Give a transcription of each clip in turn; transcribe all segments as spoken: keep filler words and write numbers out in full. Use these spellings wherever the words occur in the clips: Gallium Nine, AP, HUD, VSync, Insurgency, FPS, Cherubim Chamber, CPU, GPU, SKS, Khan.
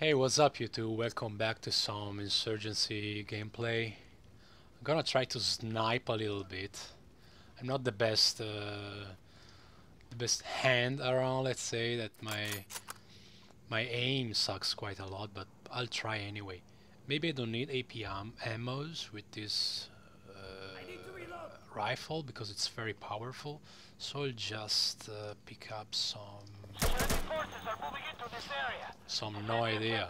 Hey, what's up YouTube? Welcome back to some Insurgency gameplay. I'm gonna try to snipe a little bit. I'm not the best, uh, the best hand around, let's say, that my my aim sucks quite a lot, but I'll try anyway. Maybe I don't need A P am ammos with this uh, rifle because it's very powerful, so I'll just uh, pick up some... Some no idea.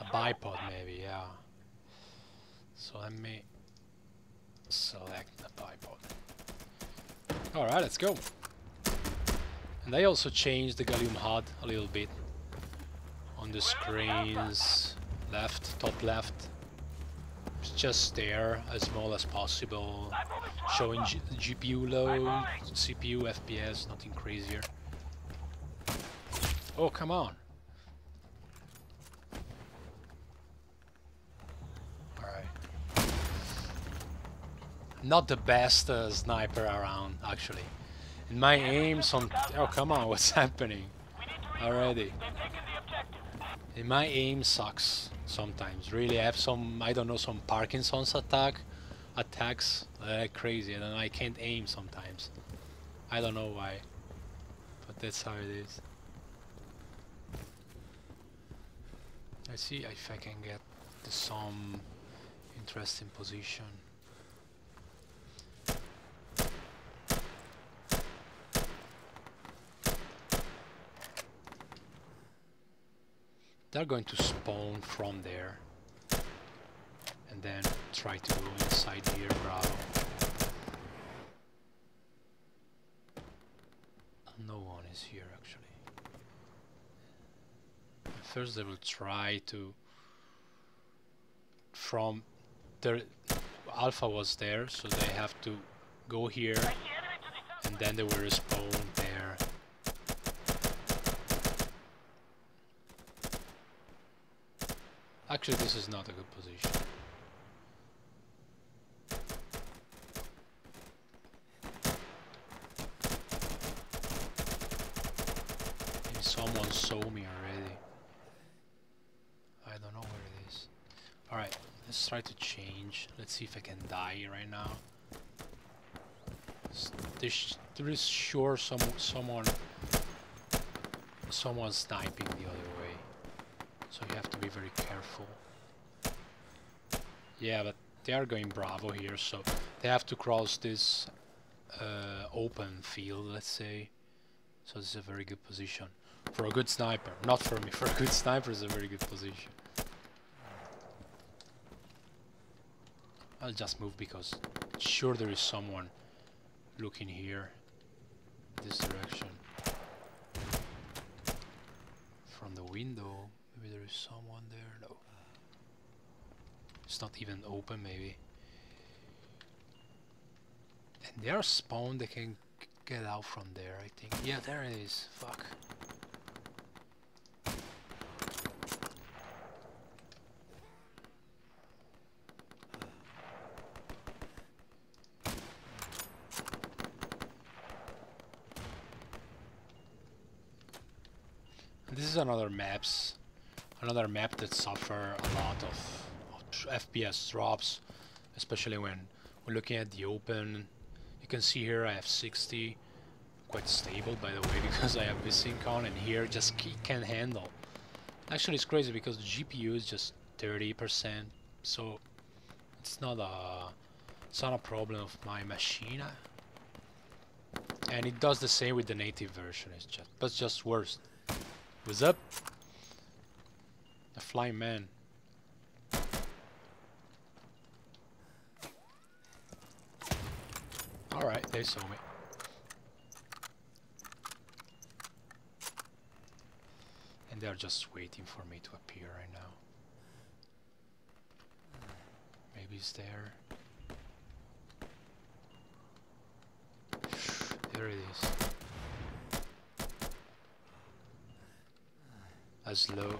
A bipod maybe, yeah. So let me select the bipod. Alright, let's go. And I also changed the Gallium H U D a little bit on the screens, left, top left. It's just there, as small as possible, showing G GPU load, C P U, F P S, nothing crazier. Oh, come on. Alright. Not the best uh, sniper around, actually. And my aims on... Oh, come on, what's happening? Already. And my aim sucks sometimes. Really, I have some, I don't know, some Parkinson's attack. Attacks uh, crazy, and I can't aim sometimes. I don't know why. But that's how it is. Let's see if I can get to some interesting position. They're going to spawn from there and then try to go inside here, bravo. No one is here actually. First they will try to from their alpha was there, so they have to go here and then they will respawn there. Actually this is not a good position. Maybe someone saw me already. I don't know where it is. Alright, let's try to change. Let's see if I can die right now. There's, there is sure some, someone someone sniping the other way. So you have to be very careful. Yeah, but they are going bravo here, so they have to cross this uh, open field, let's say. So this is a very good position. For a good sniper, not for me, for a good sniper is a very good position. I'll just move because sure there is someone looking here, this direction. From the window, maybe there is someone there, no. It's not even open maybe. And they are spawned, they can get out from there I think. Yeah, there it is, fuck. This is another maps, another map that suffer a lot of, of F P S drops, especially when we're looking at the open. You can see here I have sixty, quite stable by the way, because I have VSync on, and here just can't handle. Actually, it's crazy because the G P U is just thirty percent, so it's not a it's not a problem of my machine. And it does the same with the native version. It's just but just worse. What's up? A flying man. Alright, they saw me. And they're just waiting for me to appear right now. Maybe it's there. There it is. As low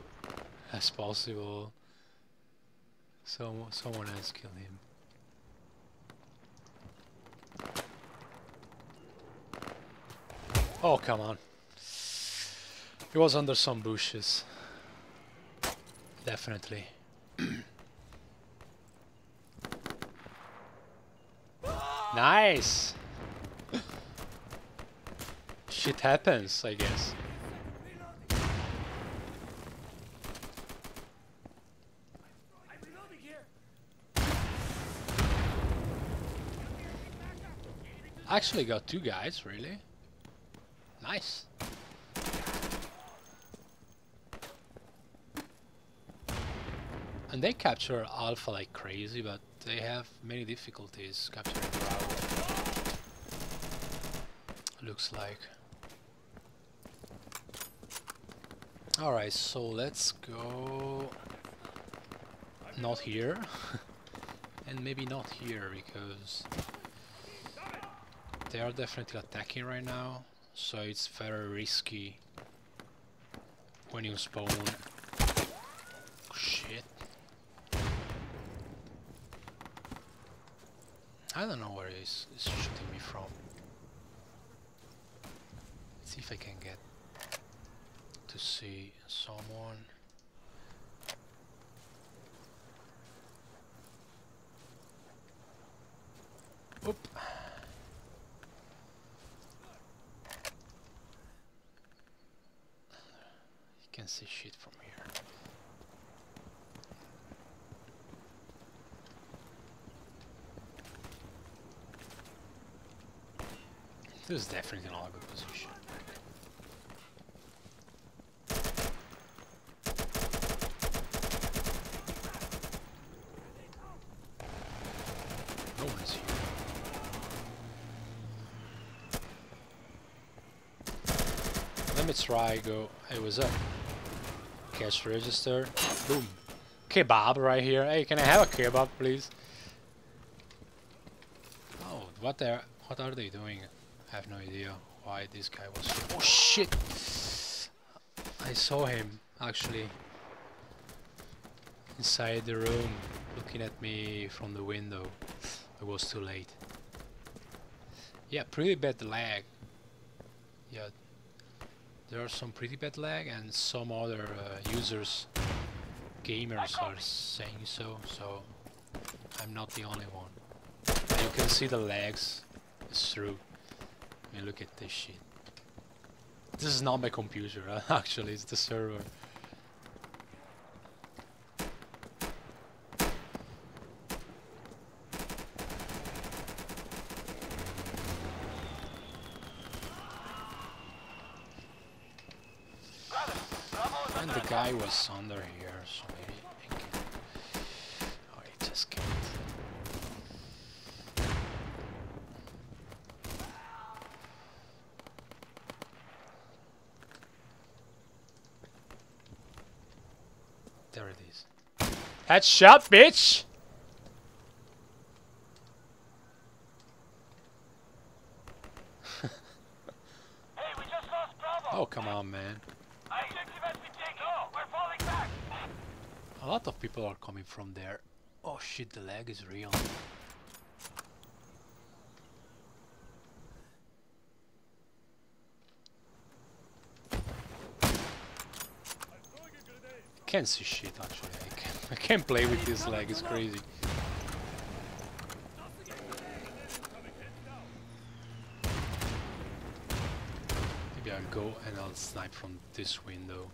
as possible. So someone else kill him. Oh come on! He was under some bushes. definitely. Nice! Shit happens, I guess. Actually got two guys, really. Nice. And they capture alpha like crazy, but they have many difficulties capturing Bravo. Looks like. Alright, so let's go... not here. And maybe not here, because... they are definitely attacking right now, so it's very risky when you spawn. Shit. I don't know where he's shooting me from. Let's see if I can get to see someone. Oop. Can see shit from here. This is definitely not a good position. No one is here. Let me try go. Hey, what's up? Cash register. Boom. Kebab right here. Hey, can I have a kebab, please? Oh, what are what are they doing? I have no idea why this guy was. Oh shit! I saw him actually inside the room, looking at me from the window. It was too late. Yeah, pretty bad lag. Yeah. There are some pretty bad lag, and some other uh, users, gamers are saying so, so I'm not the only one. And you can see the lags through. I mean, look at this shit. This is not my computer, uh, actually, it's the server. I was under here, so maybe I can... oh, I just can't. There it is. Headshot, bitch! Hey, we just lost Bravo. Oh, come on, man. A lot of people are coming from there. Oh shit, the lag is real. Can't see shit actually. I can't, I can't play with this lag, it's crazy. Maybe I'll go and I'll snipe from this window.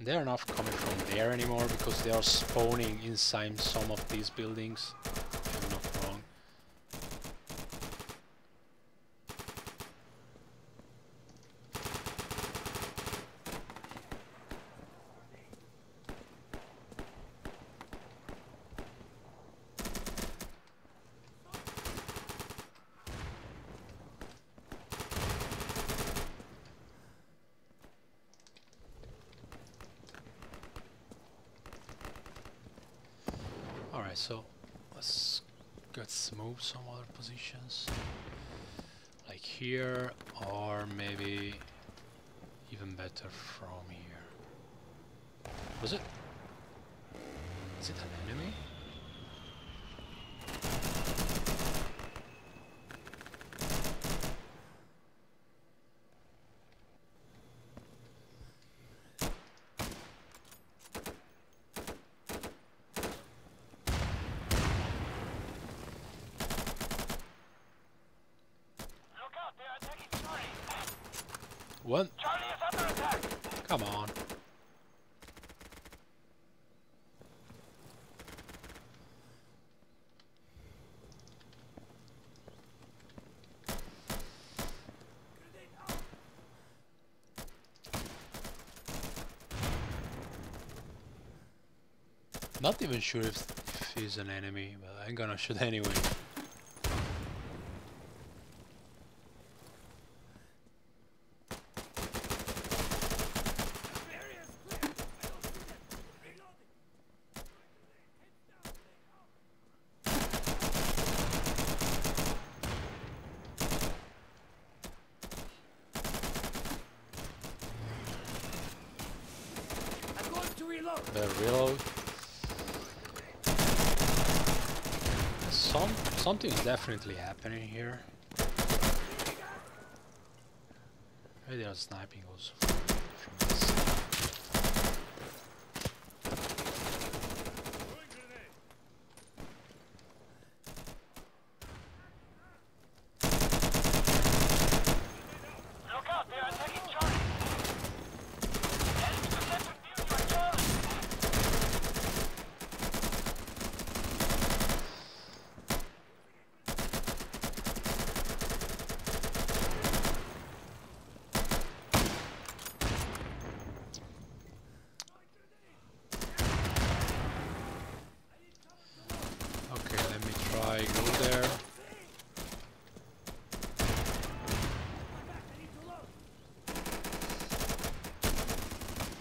And they're not coming from there anymore because they are spawning inside some of these buildings. If I'm not wrong. So let's let's move some other positions, like here, or maybe even better from here. Was it? Is it an enemy? What? Charlie is under attack. Come on. Not even sure if, if he's an enemy, but I'm gonna shoot anyway. I'm going to reload. The reload. Some something's definitely happening here. Maybe they are sniping also from this side. Look out, they are taking Charlie. Heading to the center view for Charlie.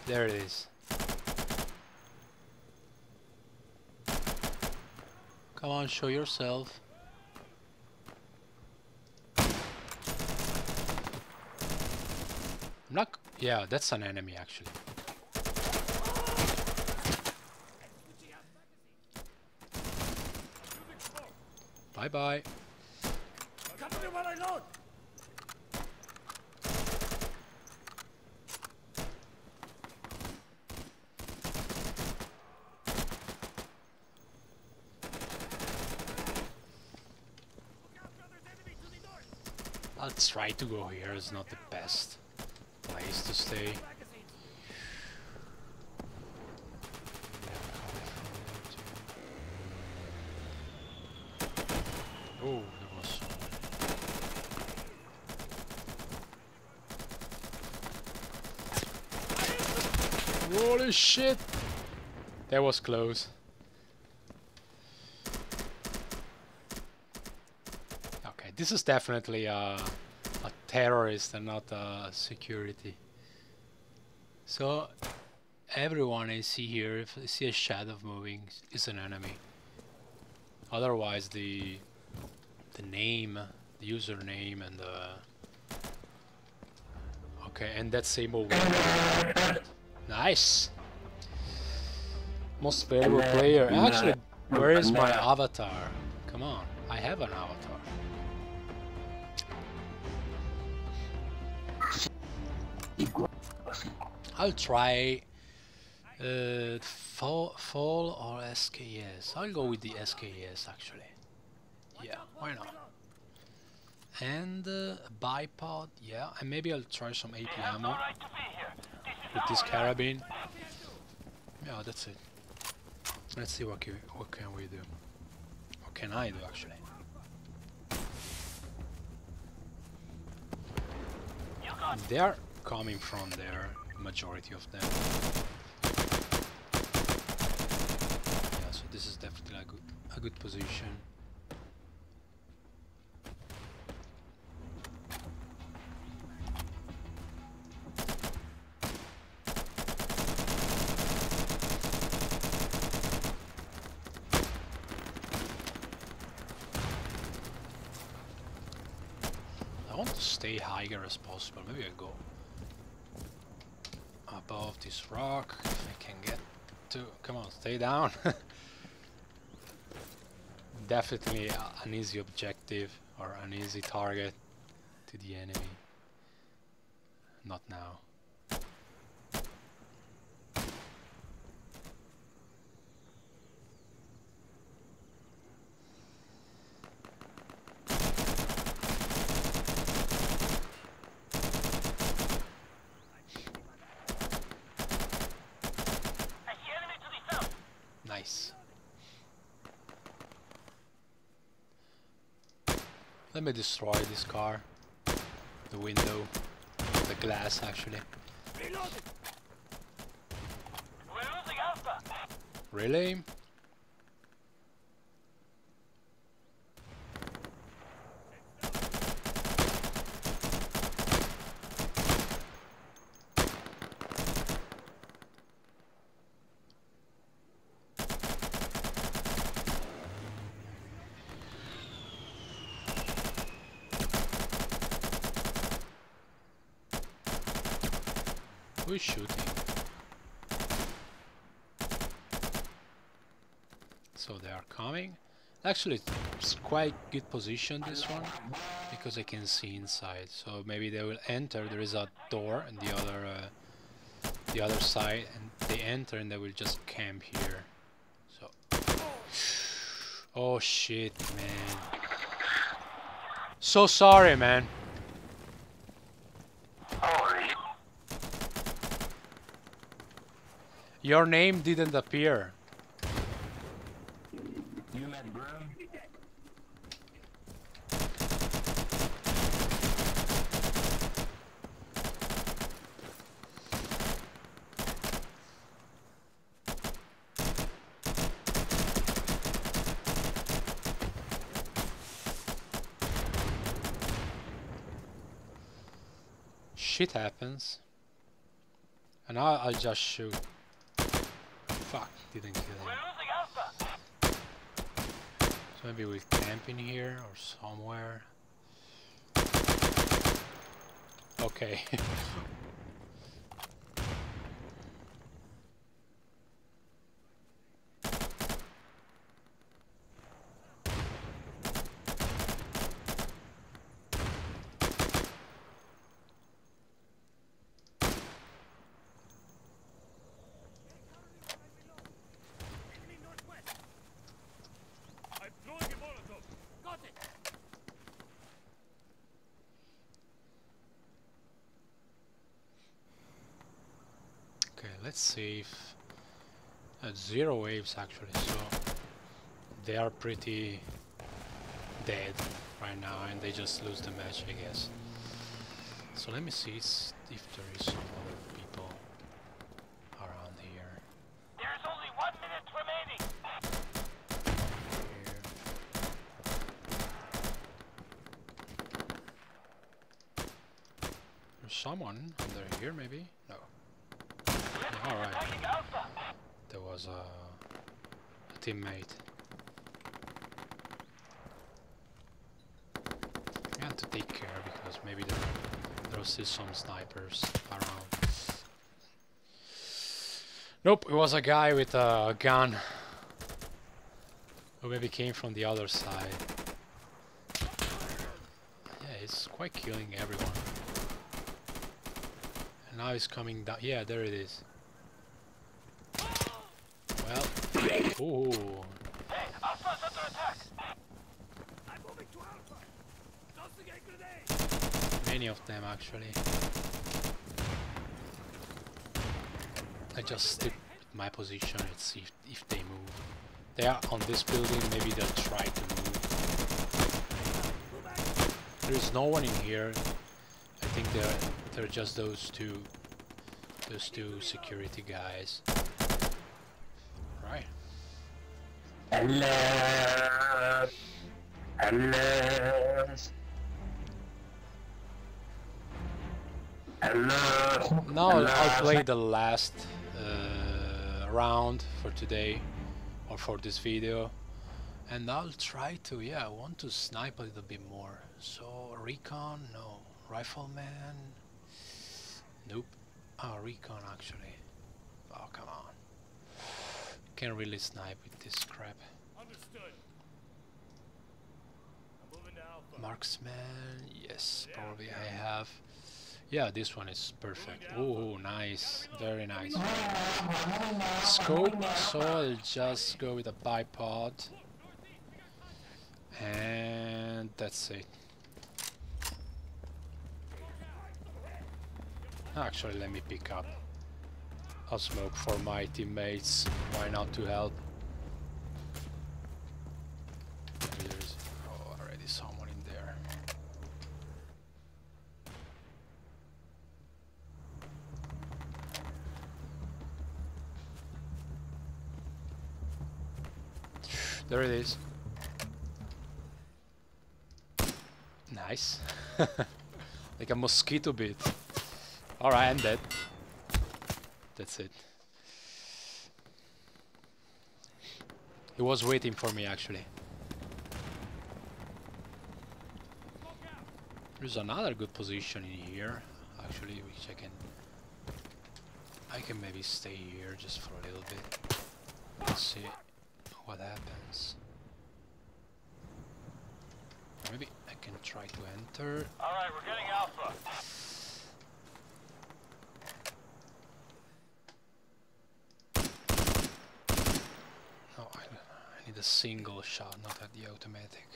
There it is. Come on, show yourself. I'm not... Yeah, that's an enemy actually. Bye bye. I'll try to go here, it's not the best place to stay. Oh, there was... Holy shit! That was close. This is definitely a, a terrorist and not a security. So everyone I see here, if I see a shadow moving, is an enemy. Otherwise, the the name, the username, and the okay, and that same over. Nice. Most valuable player. Actually, where is my avatar? Come on, I have an avatar. I'll try uh, fall, fall or S K S. I'll go with the S K S actually. Yeah, why not? And uh, bipod, yeah, and maybe I'll try some A P ammo with this carabine. Yeah, that's it. Let's see what can, what can we do. What can I do actually? They're coming from there, majority of them. Yeah, so this is definitely a good, a good position. I want to stay higher as possible. Maybe I go above this rock if I can get to. Come on, stay down. Definitely an easy objective or an easy target to the enemy. Not now. Let me destroy this car. The window. The glass, actually. Really? Who's shooting? So they are coming. Actually, it's quite good position, this one, because I can see inside. So maybe they will enter. There is a door and the other, uh, the other side, and they enter and they will just camp here. So, oh shit, man! So sorry, man. Your name didn't appear. You met Broom? Shit happens. And now I'll just shoot. Fuck, didn't kill him. So maybe we camp in here or somewhere. Okay. Let's see if uh, zero waves actually, so they are pretty dead right now and they just lose the match, I guess. So let me see if there is some other people around here. There's only one minute remaining. Here. There's someone under here, maybe? No. Alright, there was a, a teammate. I have to take care because maybe there, there was still some snipers around. Nope, it was a guy with a gun who maybe came from the other side. Yeah, it's quite killing everyone. And now he's coming down. Yeah, there it is. Well, ooh. Hey, Alpha's under attack. I'm moving to Alpha. Tossing a grenade. Many of them actually. I just stick with my position and see if, if they move. They are on this building, maybe they'll try to move. There is no one in here. I think they're they're just those two those two security guys. Right. Hello. Hello. Hello. Now Hello. I'll play the last uh, round for today or for this video, and I'll try to, yeah, I want to snipe a little bit more. So recon, no. Rifleman, nope. Ah, oh, recon actually. Oh, come on. Can't really snipe with this crap. Understood. I'm moving to Alpha. Marksman, yes, yeah, probably yeah. I have. Yeah, this one is perfect. Oh, nice, very nice. Scope, so I'll just go with a bipod, and that's it. Actually, let me pick up I'll smoke for my teammates, why not to help? There's oh, already someone in there. There it is. Nice. Like a mosquito bit. Alright, I'm dead. That's it. He was waiting for me, actually. There's another good position in here, actually, which I can... I can maybe stay here just for a little bit. Let's see what happens. Maybe I can try to enter. Alright, we're getting alpha. No, I, I need a single shot, not at the automatic.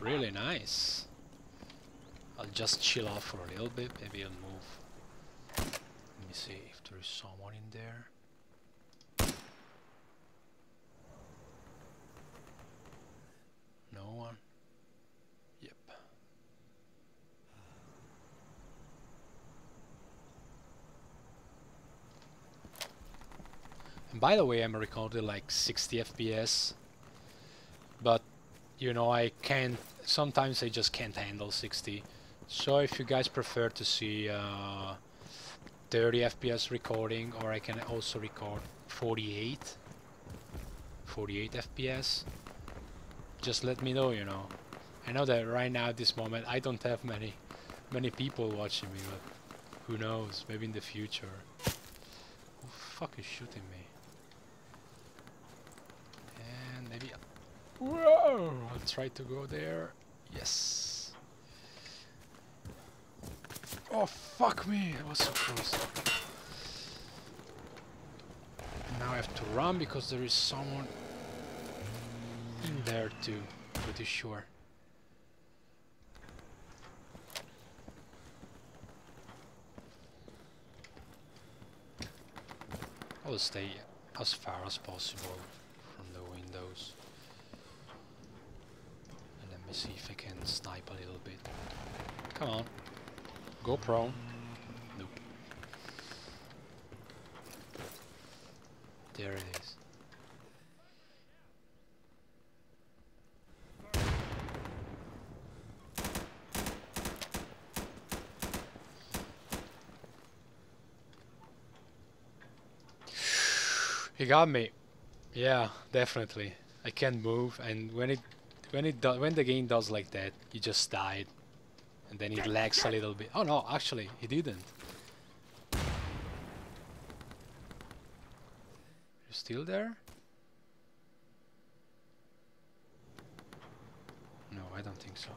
Really nice. I'll just chill out for a little bit, maybe I'll move. Let me see if there is someone in there. No one? Yep. And by the way, I'm recording like sixty F P S, but you know, I can't, sometimes I just can't handle sixty. So if you guys prefer to see uh, thirty F P S recording, or I can also record forty-eight F P S, just let me know, you know. I know that right now at this moment I don't have many, many people watching me, but who knows, maybe in the future. Who the fuck is shooting me? And maybe... Whoa! I'll try to go there. Yes. Oh fuck me! I was so close. Now I have to run because there is someone in there too. Pretty sure. I'll stay as far as possible from the windows. Let me see if I can snipe a little bit. Come on. Go prone. Nope. There it is. He got me. Yeah, definitely. I can't move, and when it When it do when the game does like that, you just died, and then it lags a little bit. Oh no, actually, he didn't. You're still there? No, I don't think so.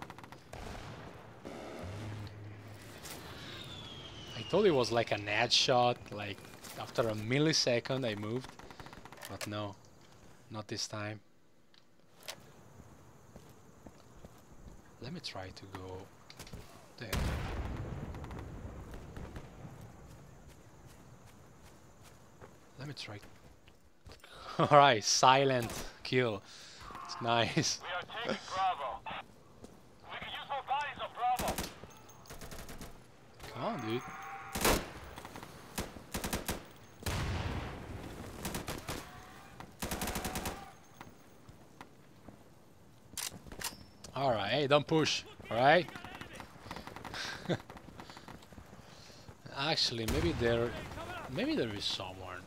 I thought it was like an ad shot, like after a millisecond I moved, but no, not this time. Let me try to go there. Let me try. Alright, silent kill. It's nice. We are taking Bravo. We can use more bodies on Bravo. Come on, dude. Alright, hey, don't push, alright? Actually, maybe there maybe there is someone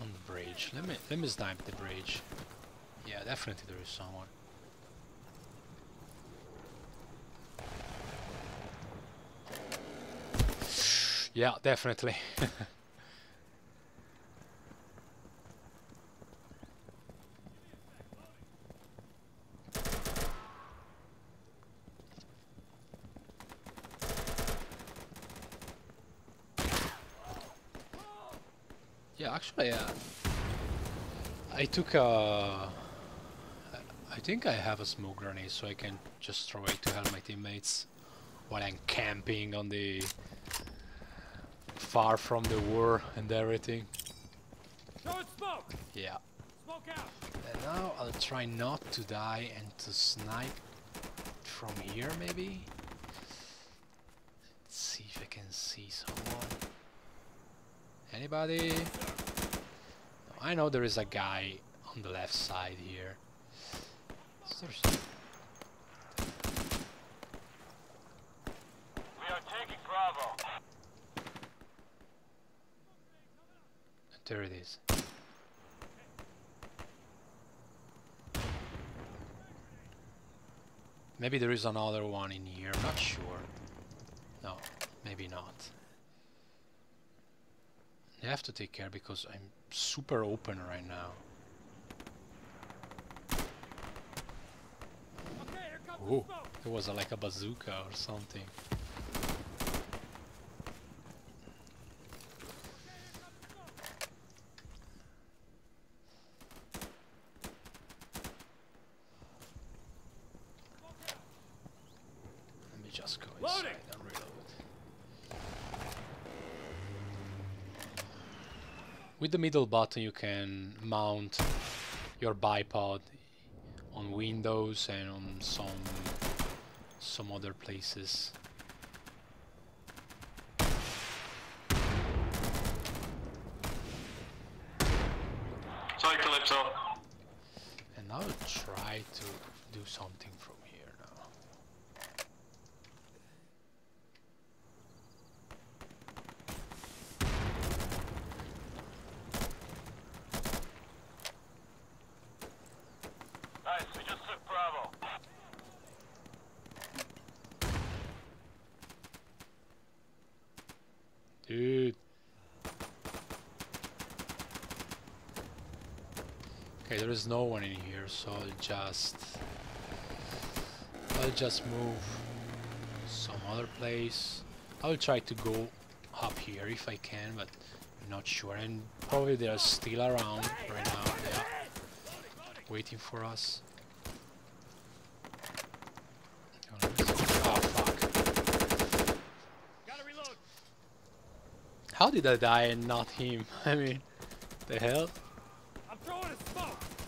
on the bridge. Let me let me snipe the bridge. Yeah, definitely there is someone. Yeah, definitely. Actually, uh, I took a... I think I have a smoke grenade, so I can just throw it to help my teammates while I'm camping on the... far from the war and everything. Show it smoke. Yeah. Smoke out. now I'll try not to die and to snipe from here maybe. Let's see if I can see someone. Anybody? No, I know there is a guy on the left side here. Is there some? We are taking Bravo. There it is. Maybe there is another one in here, I'm not sure. No, maybe not. I have to take care because I'm super open right now. Oh, it was a, like a bazooka or something. With the middle button you can mount your bipod on Windows and on some some other places. Sorry, Calypso. And I'll try to do something from here now. Dude. Okay, there is no one in here, so I'll just I'll just move some other place. I'll try to go up here if I can, but I'm not sure. And probably they are still around right now. Yeah. Waiting for us. How did I die and not him? I mean, the hell? I'm throwing a smoke.